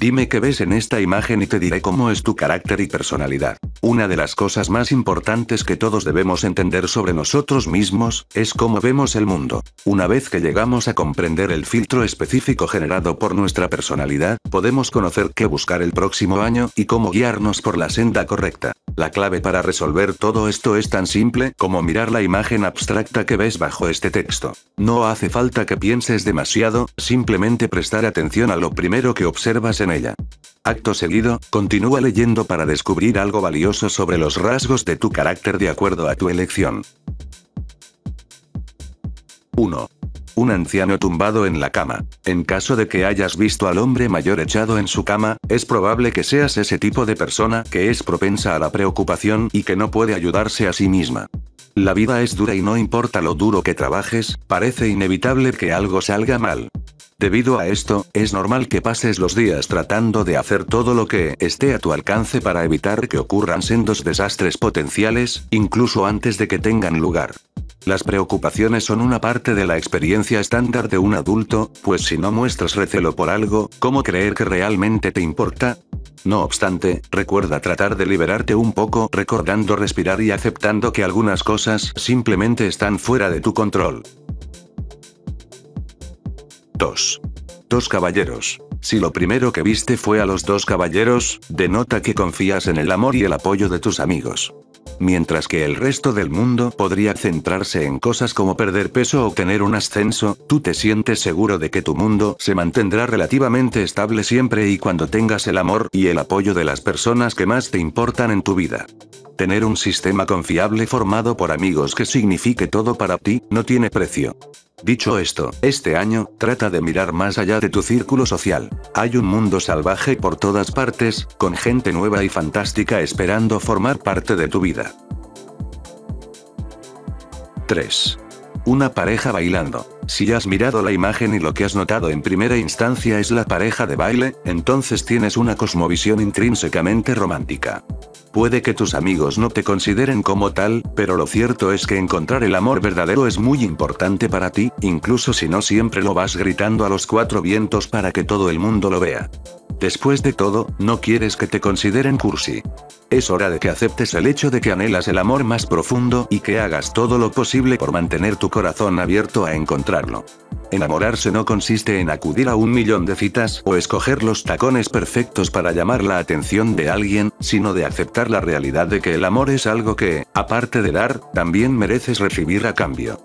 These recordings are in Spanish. Dime qué ves en esta imagen y te diré cómo es tu carácter y personalidad. Una de las cosas más importantes que todos debemos entender sobre nosotros mismos, es cómo vemos el mundo. Una vez que llegamos a comprender el filtro específico generado por nuestra personalidad, podemos conocer qué buscar el próximo año y cómo guiarnos por la senda correcta. La clave para resolver todo esto es tan simple como mirar la imagen abstracta que ves bajo este texto. No hace falta que pienses demasiado, simplemente prestar atención a lo primero que observas en ella. Acto seguido, continúa leyendo para descubrir algo valioso sobre los rasgos de tu carácter de acuerdo a tu elección. 1. Un anciano tumbado en la cama. En caso de que hayas visto al hombre mayor echado en su cama, es probable que seas ese tipo de persona que es propensa a la preocupación y que no puede ayudarse a sí misma. La vida es dura y no importa lo duro que trabajes, parece inevitable que algo salga mal. Debido a esto, es normal que pases los días tratando de hacer todo lo que esté a tu alcance para evitar que ocurran sendos desastres potenciales, incluso antes de que tengan lugar. Las preocupaciones son una parte de la experiencia estándar de un adulto, pues si no muestras recelo por algo, ¿cómo creer que realmente te importa? No obstante, recuerda tratar de liberarte un poco recordando respirar y aceptando que algunas cosas simplemente están fuera de tu control. 2 caballeros. Si lo primero que viste fue a los 2 caballeros, denota que confías en el amor y el apoyo de tus amigos. Mientras que el resto del mundo podría centrarse en cosas como perder peso o tener un ascenso, tú te sientes seguro de que tu mundo se mantendrá relativamente estable siempre y cuando tengas el amor y el apoyo de las personas que más te importan en tu vida. Tener un sistema confiable formado por amigos que signifique todo para ti, no tiene precio. Dicho esto, este año, trata de mirar más allá de tu círculo social. Hay un mundo salvaje por todas partes, con gente nueva y fantástica esperando formar parte de tu vida. 3. Una pareja bailando. Si has mirado la imagen y lo que has notado en primera instancia es la pareja de baile, entonces tienes una cosmovisión intrínsecamente romántica. Puede que tus amigos no te consideren como tal, pero lo cierto es que encontrar el amor verdadero es muy importante para ti, incluso si no siempre lo vas gritando a los 4 vientos para que todo el mundo lo vea. Después de todo, no quieres que te consideren cursi. Es hora de que aceptes el hecho de que anhelas el amor más profundo y que hagas todo lo posible por mantener tu corazón abierto a encontrarlo. Enamorarse no consiste en acudir a 1.000.000 de citas o escoger los tacones perfectos para llamar la atención de alguien, sino de aceptar la realidad de que el amor es algo que, aparte de dar, también mereces recibir a cambio.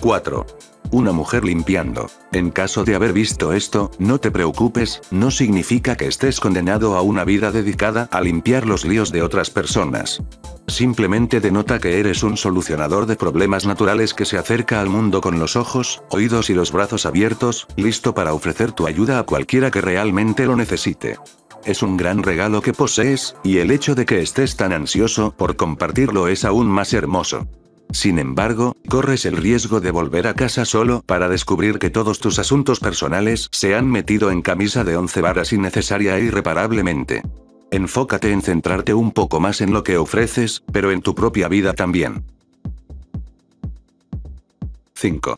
4. Una mujer limpiando. En caso de haber visto esto, no te preocupes, no significa que estés condenado a una vida dedicada a limpiar los líos de otras personas. Simplemente denota que eres un solucionador de problemas naturales que se acerca al mundo con los ojos, oídos y los brazos abiertos, listo para ofrecer tu ayuda a cualquiera que realmente lo necesite. Es un gran regalo que posees, y el hecho de que estés tan ansioso por compartirlo es aún más hermoso. Sin embargo, corres el riesgo de volver a casa solo para descubrir que todos tus asuntos personales se han metido en camisa de 11 varas innecesaria e irreparablemente. Enfócate en centrarte un poco más en lo que ofreces, pero en tu propia vida también. 5.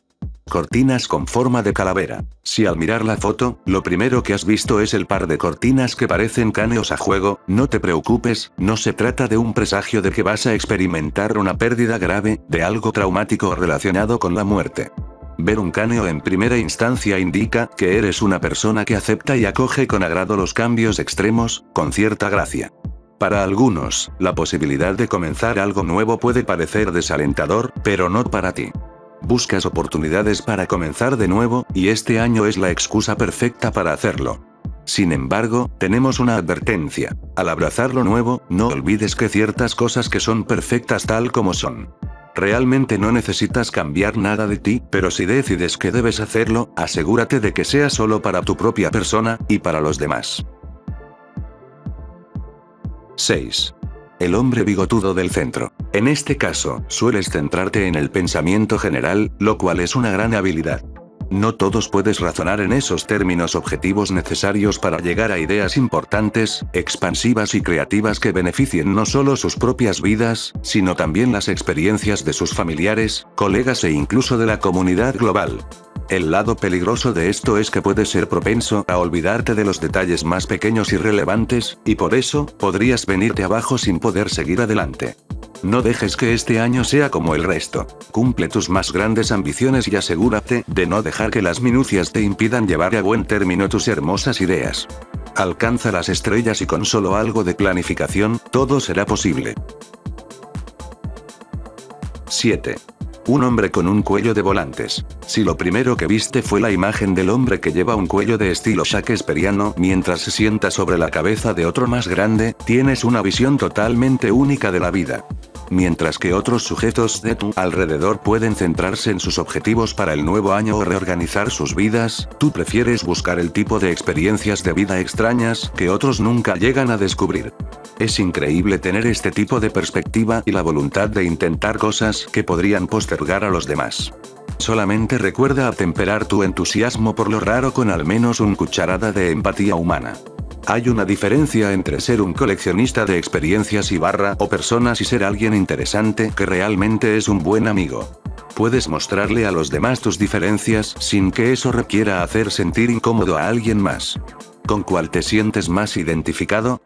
Cortinas con forma de calavera. Si al mirar la foto, lo primero que has visto es el par de cortinas que parecen caneos a juego, no te preocupes, no se trata de un presagio de que vas a experimentar una pérdida grave, de algo traumático relacionado con la muerte. Ver un caneo en primera instancia indica que eres una persona que acepta y acoge con agrado los cambios extremos, con cierta gracia. Para algunos, la posibilidad de comenzar algo nuevo puede parecer desalentador, pero no para ti. Buscas oportunidades para comenzar de nuevo, y este año es la excusa perfecta para hacerlo. Sin embargo, tenemos una advertencia. Al abrazar lo nuevo, no olvides que ciertas cosas que son perfectas tal como son. Realmente no necesitas cambiar nada de ti, pero si decides que debes hacerlo, asegúrate de que sea solo para tu propia persona, y para los demás. 6. El hombre bigotudo del centro. En este caso, sueles centrarte en el pensamiento general, lo cual es una gran habilidad. No todos puedes razonar en esos términos objetivos necesarios para llegar a ideas importantes, expansivas y creativas que beneficien no solo sus propias vidas, sino también las experiencias de sus familiares, colegas e incluso de la comunidad global. El lado peligroso de esto es que puedes ser propenso a olvidarte de los detalles más pequeños y relevantes, y por eso, podrías venirte abajo sin poder seguir adelante. No dejes que este año sea como el resto. Cumple tus más grandes ambiciones y asegúrate de no dejar que las minucias te impidan llevar a buen término tus hermosas ideas. Alcanza las estrellas y con solo algo de planificación, todo será posible. 7. Un hombre con un cuello de volantes. Si lo primero que viste fue la imagen del hombre que lleva un cuello de estilo shakespeariano mientras se sienta sobre la cabeza de otro más grande, tienes una visión totalmente única de la vida. Mientras que otros sujetos de tu alrededor pueden centrarse en sus objetivos para el nuevo año o reorganizar sus vidas, tú prefieres buscar el tipo de experiencias de vida extrañas que otros nunca llegan a descubrir. Es increíble tener este tipo de perspectiva y la voluntad de intentar cosas que podrían postergar a los demás. Solamente recuerda atemperar tu entusiasmo por lo raro con al menos una cucharada de empatía humana. Hay una diferencia entre ser un coleccionista de experiencias y o personas y ser alguien interesante que realmente es un buen amigo. Puedes mostrarle a los demás tus diferencias sin que eso requiera hacer sentir incómodo a alguien más. ¿Con cuál te sientes más identificado?